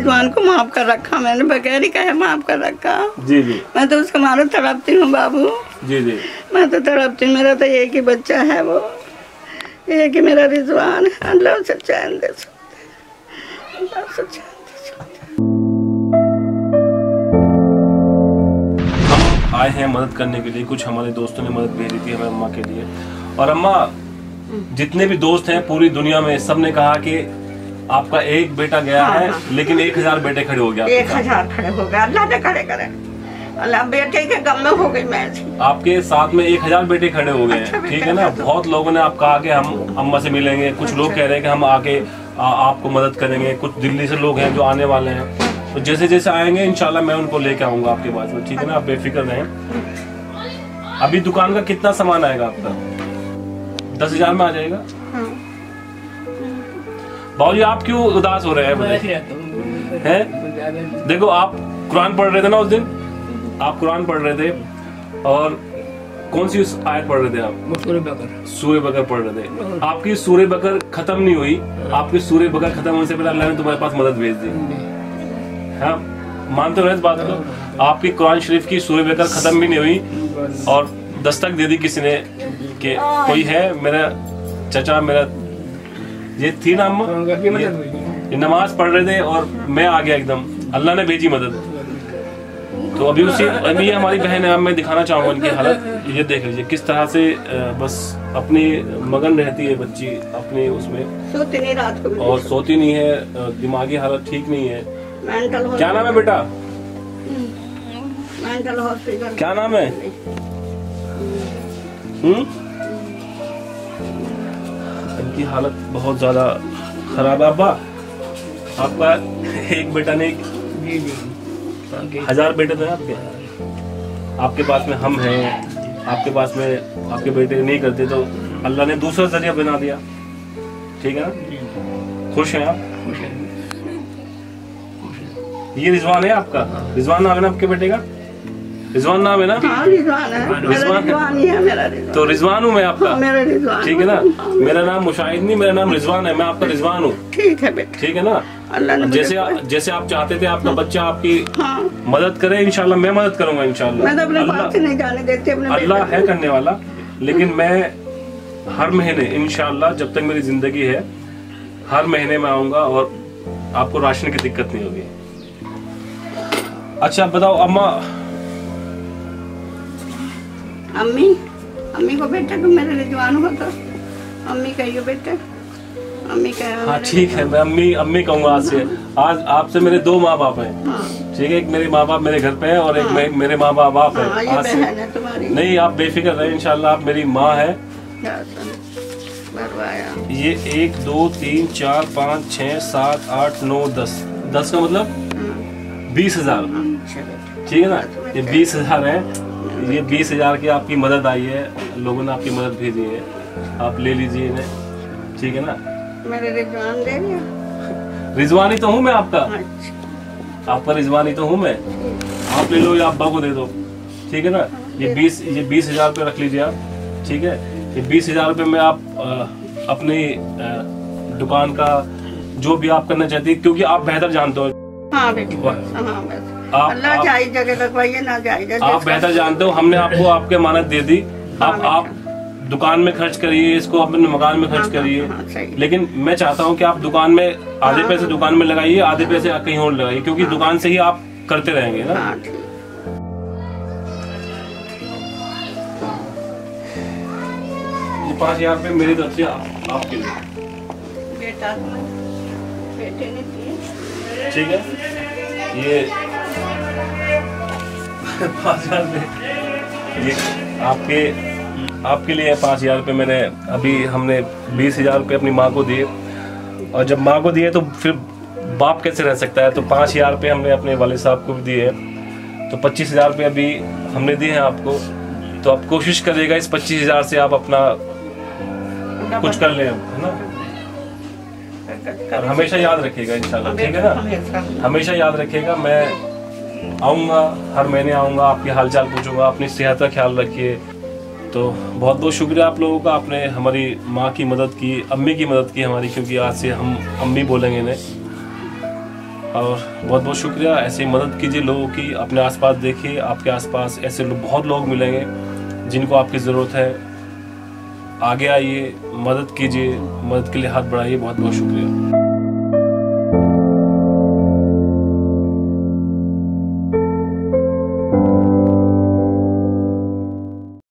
रिजवान को माफ कर रखा मैंने, बगैर ही कहे माफ कर रखा। जी जी। मैं तो उसको मारो तड़पती हूँ बाबू। जी जी। मैं तो तड़पती हूँ, मेरा तो एक ही बच्चा है, वो एक ही मेरा रिजवान है। अल्लाह सच्चाई दे, अल्लाह सच्चाई। आए हैं मदद करने के लिए, कुछ हमारे दोस्तों ने मदद भेजी थी हमारे अम्मा के लिए। और अम्मा, जितने भी दोस्त हैं पूरी दुनिया में, सबने कहा कि आपका एक बेटा गया है लेकिन 1000 बेटे खड़े हो गया, 1000 खड़े हो गए। अल्लाह ने खड़े करे, अल्लाह बेटे के गम में हो गई मैं। आपके साथ में 1000 बेटे खड़े हो गए हैं, ठीक है ना। बहुत लोगों ने आप कहा कि हम अम्मा से मिलेंगे, कुछ लोग कह रहे हैं कि हम आके आपको मदद करेंगे, कुछ दिल्ली से लोग हैं जो आने वाले हैं। तो जैसे जैसे आएंगे इंशाल्लाह मैं उनको लेके आऊंगा आपके पास में, ठीक है ना। आप बेफिक्र रहें। अभी दुकान का कितना सामान आएगा आपका? 10,000 में आ जाएगा। बाबू जी आप क्यों उदास हो रहे हैं? बताइए हैं। देखो आप कुरान पढ़ रहे थे ना उस दिन, आप कुरान पढ़ रहे थे और कौन सी आयत पढ़ रहे थे आप? सूरह बकर पढ़ रहे थे। आपकी सूरह बकर खत्म नहीं हुई, आपकी सूरह बकर खत्म होने से पहले अल्लाह ने तुम्हारे पास मदद भेज दी। हाँ, मानते हो इस बात को? आपकी कुरान शरीफ की सूरह बकर खत्म भी नहीं हुई और दस्तक दे दी किसी ने कि कोई है मेरा चचा, मेरा ये थी ना अम्मा, ये नमाज पढ़ रहे थे और मैं आ गया एकदम, अल्लाह ने भेजी मदद। तो अभी उसी, अभी ये हमारी बहन है, मैं दिखाना चाहूँगा इनकी हालत, ये देख लीजिए किस तरह से बस अपनी मगन रहती है बच्ची अपने उसमें, सोती नहीं रात को और सोती नहीं है, दिमागी हालत ठीक नहीं है। क्या नाम है बेटा? Mental hospital. क्या नाम है? इनकी हालत बहुत ज्यादा खराब है। अब्बा आपका एक बेटा ने 1000 बेटे थे आपके, आपके पास में हम हैं, आपके पास में आपके बेटे नहीं करते तो अल्लाह ने दूसरा जरिया बना दिया, ठीक है ना। खुश हैं आप? खुश हैं। ये रिजवान है आपका? रिजवान नाम है ना आपके बेटे का? रिजवान नाम है ना? हाँ, रिजवान है। रिजवान ही है मेरा, रिजवान। तो रिजवान हूँ मैं आपका, मेरा रिजवान, ठीक है ना। मेरा नाम मुशाहिद नहीं, मेरा नाम रिजवान है, मैं आपका रिजवान हूँ, ठीक है बेटा, ठीक है ना। अल्लाह जैसे जैसे आप चाहते थे आपका बच्चा आपकी मदद करे, इंशाल्लाह मैं मदद करूंगा, इंशाल्लाह अल्लाह है करने वाला। लेकिन मैं हर महीने इंशाल्लाह जब तक मेरी जिंदगी है हर महीने में आऊंगा और आपको राशन की दिक्कत नहीं होगी। अच्छा बताओ अम्मा, अम्मी अम्मी को बेटा तुम मेरे रिजवान हो तो अम्मी कहियो बेटा, अम्मी कहो। हाँ ठीक है, मैं अम्मी अम्मी कहूँगा आज से। आज आपसे मेरे 2 माँ बाप हैं, ठीक है। एक मेरे माँ बाप मेरे घर पे हैं और एक मेरे माँ बाप आप हैं। आज से नहीं, आप बेफिक्र रहें, इंशाल्लाह आप मेरी माँ है। ये 1 2 3 4 5 6 7 8 9 10, 10 का मतलब 20,000, ठीक है ना। ये 20,000 है, ये 20,000 की आपकी मदद आई है, लोगों ने आपकी मदद भेजी है, आप ले लीजिए इन्हें, ठीक है ना। मेरे रिजवान ही तो हूँ मैं आपका, आपका रिजवान ही तो हूँ मैं। आप ले लो या अब्बा को दे दो, ठीक है ना। ये 20,000 रुपये रख लीजिए आप, ठीक है। ये 20,000 रुपये में आप अपनी दुकान का जो भी आप करना चाहती है, क्योंकि आप बेहतर जानते हो। हाँ बेटी, अल्लाह जाए जगह लगवाइए ना जाए, आप बेहतर जानते हो। हमने आपको आपके अमानत दे दी, आप दुकान में खर्च करिए, इसको अपने मकान में खर्च करिए। लेकिन मैं चाहता हूँ कि आप दुकान में आधे पैसे दुकान में लगाइए, आधे पैसे कहीं और लगाइए, क्योंकि दुकान से ही आप करते रहेंगे ना। ये 5000 रुपये मेरी तरफ से आपके लिए, ठीक है। ये 5000 रुपये ये आपके लिए 5000 रुपये मैंने अभी, हमने 20,000 रुपये अपनी माँ को दिए, और जब माँ को दिए तो फिर बाप कैसे रह सकता है। तो 5000 रुपये हमने अपने वाले साहब को भी दिए हैं, तो 25,000 रुपये अभी हमने दिए हैं आपको। तो आप कोशिश करिएगा इस 25,000 से आप अपना कुछ कर लें, है ना। और हमेशा याद रखिएगा इंशाल्लाह, ठीक है ना, हमेशा याद रखिएगा। मैं आऊँगा, हर महीने आऊँगा, आपकी हालचाल पूछूंगा, अपनी सेहत का ख्याल रखिए। तो बहुत बहुत शुक्रिया आप लोगों का, आपने हमारी माँ की मदद की, अम्मी की मदद की हमारी, क्योंकि आज से हम अम्मी बोलेंगे इन्हें। और बहुत बहुत शुक्रिया। ऐसे मदद कीजिए लोगों की, अपने आसपास देखिए, आपके आसपास ऐसे बहुत लोग मिलेंगे जिनको आपकी ज़रूरत है। आगे आइए, मदद कीजिए, मदद के लिए हाथ बढ़ाइए। बहुत बहुत शुक्रिया।